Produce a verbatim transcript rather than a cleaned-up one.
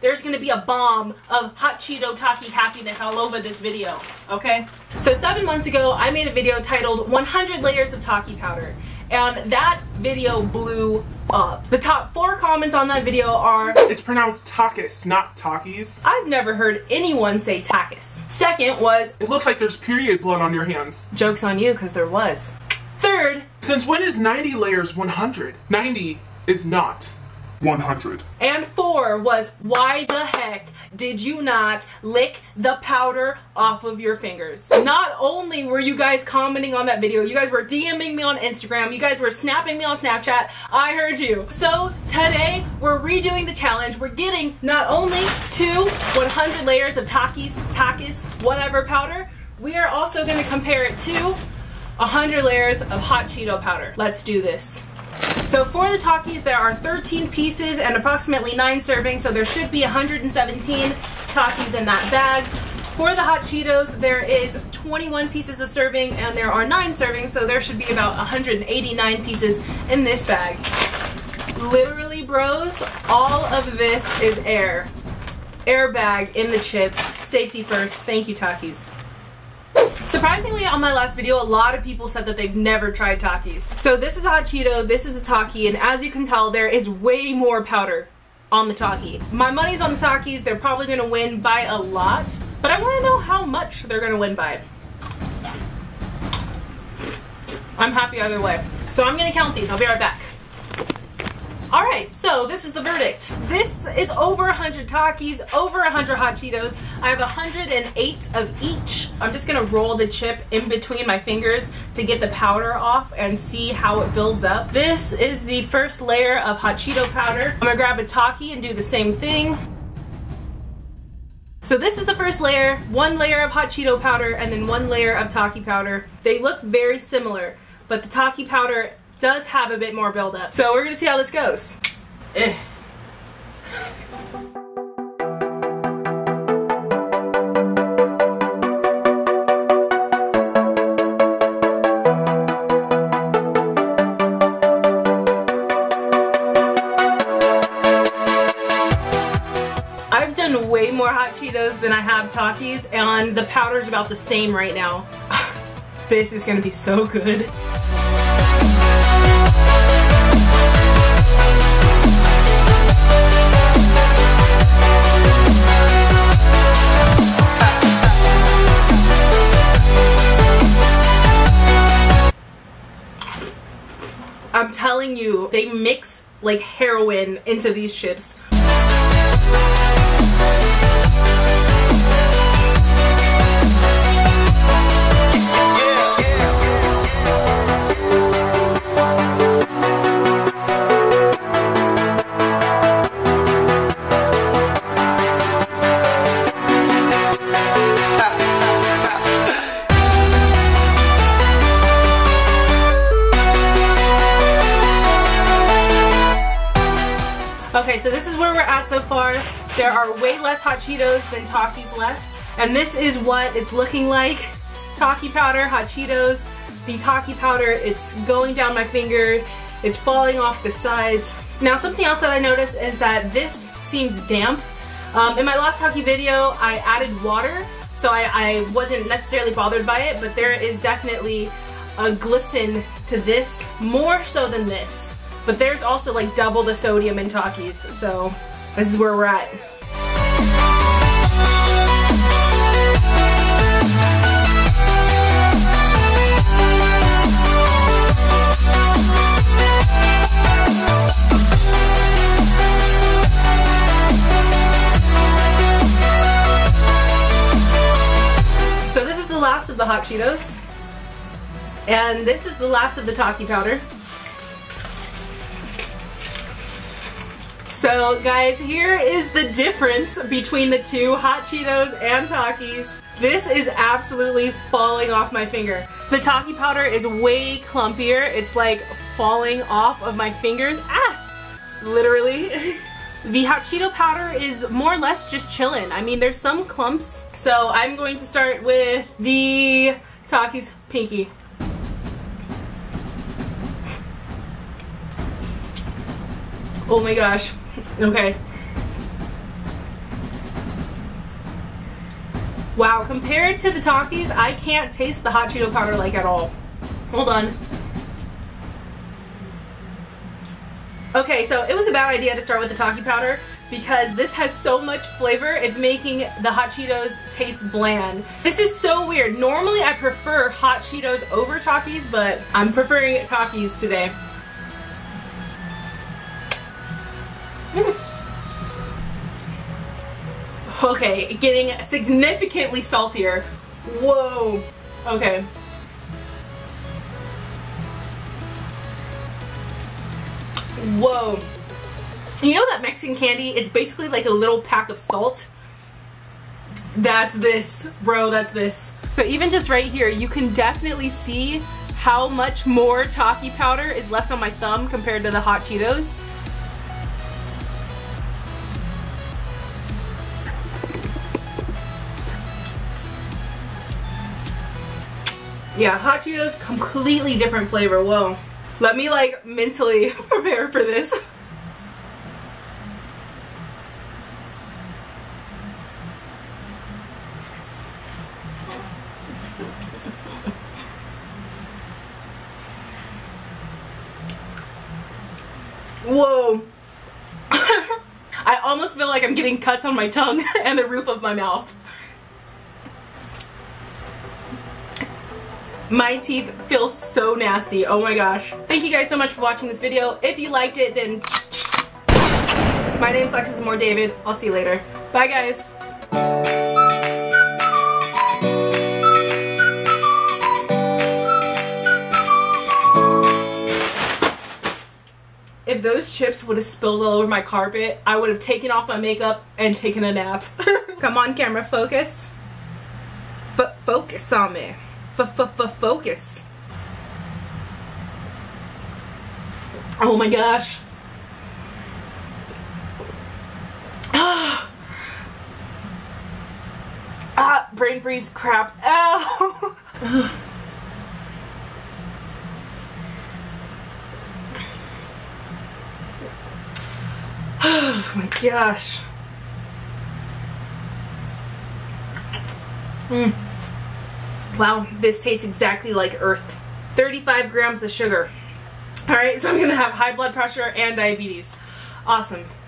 There's gonna be a bomb of Hot Cheeto Takis happiness all over this video, okay? So seven months ago, I made a video titled one hundred Layers of Takis Powder, and that video blew up. The top four comments on that video are, it's pronounced Takis, not Takis. I've never heard anyone say Takis. Second was, it looks like there's period blood on your hands. Joke's on you, because there was. Third, since when is ninety layers one hundred? ninety is not one hundred. And four was, why the heck did you not lick the powder off of your fingers? Not only were you guys commenting on that video, you guys were DMing me on Instagram, you guys were snapping me on Snapchat. I heard you. So today we're redoing the challenge. We're getting not only two one hundred layers of Takis, Takis, whatever powder, we are also going to compare it to one hundred layers of Hot Cheeto powder. Let's do this. So for the Takis, there are thirteen pieces and approximately nine servings, so there should be one hundred seventeen Takis in that bag. For the Hot Cheetos, there is twenty-one pieces a serving and there are nine servings, so there should be about one hundred eighty-nine pieces in this bag. Literally, bros, all of this is air. Air bag in the chips. Safety first. Thank you, Takis. Surprisingly, on my last video, a lot of people said that they've never tried Takis. So this is a Hot Cheeto, this is a Takis, and as you can tell, there is way more powder on the Takis. My money's on the Takis, they're probably gonna win by a lot, but I wanna know how much they're gonna win by. I'm happy either way. So I'm gonna count these, I'll be right back. All right, so this is the verdict. This is over one hundred Takis, over one hundred Hot Cheetos. I have one hundred eight of each. I'm just gonna roll the chip in between my fingers to get the powder off and see how it builds up. This is the first layer of Hot Cheeto powder. I'm gonna grab a Takis and do the same thing. So this is the first layer, one layer of Hot Cheeto powder and then one layer of Takis powder. They look very similar, but the Takis powder does have a bit more buildup. So we're gonna see how this goes. Eh. I've done way more Hot Cheetos than I have Takis, and the powder's about the same right now. This is gonna be so good. I'm telling you, they mix like heroin into these chips. Okay, so this is where we're at so far. There are way less Hot Cheetos than Takis left. And this is what it's looking like. Takis powder, Hot Cheetos. The Takis powder, it's going down my finger. It's falling off the sides. Now, something else that I noticed is that this seems damp. Um, in my last Takis video, I added water, so I, I wasn't necessarily bothered by it, but there is definitely a glisten to this, more so than this. But there's also like double the sodium in Takis, so this is where we're at. So this is the last of the Hot Cheetos. And this is the last of the Takis powder. So guys, here is the difference between the two Hot Cheetos and Takis. This is absolutely falling off my finger. The Takis powder is way clumpier. It's like falling off of my fingers. Ah! Literally. The Hot Cheeto powder is more or less just chilling. I mean, there's some clumps. So I'm going to start with the Takis pinky. Oh my gosh. Okay. Wow, compared to the Takis, I can't taste the Hot Cheeto powder like at all. Hold on. Okay, so it was a bad idea to start with the Takis powder because this has so much flavor, it's making the Hot Cheetos taste bland. This is so weird. Normally I prefer Hot Cheetos over Takis, but I'm preferring Takis today. Okay, getting significantly saltier. Whoa. Okay. Whoa. You know that Mexican candy? It's basically like a little pack of salt. That's this, bro, that's this. So even just right here, you can definitely see how much more Takis powder is left on my thumb compared to the Hot Cheetos. Yeah, Hot Cheetos, completely different flavor, whoa. Let me like mentally prepare for this. Whoa. I almost feel like I'm getting cuts on my tongue and the roof of my mouth. My teeth feel so nasty, oh my gosh. Thank you guys so much for watching this video. If you liked it, then my name's Lexus Moore David. I'll see you later. Bye guys. If those chips would have spilled all over my carpet, I would have taken off my makeup and taken a nap. Come on camera, focus. F- focus on me. F-f-f-focus. Oh my gosh. Ah, brain freeze, crap. Ow. Oh my gosh. Mm. Wow, this tastes exactly like earth. thirty-five grams of sugar. Alright, so I'm gonna have high blood pressure and diabetes. Awesome.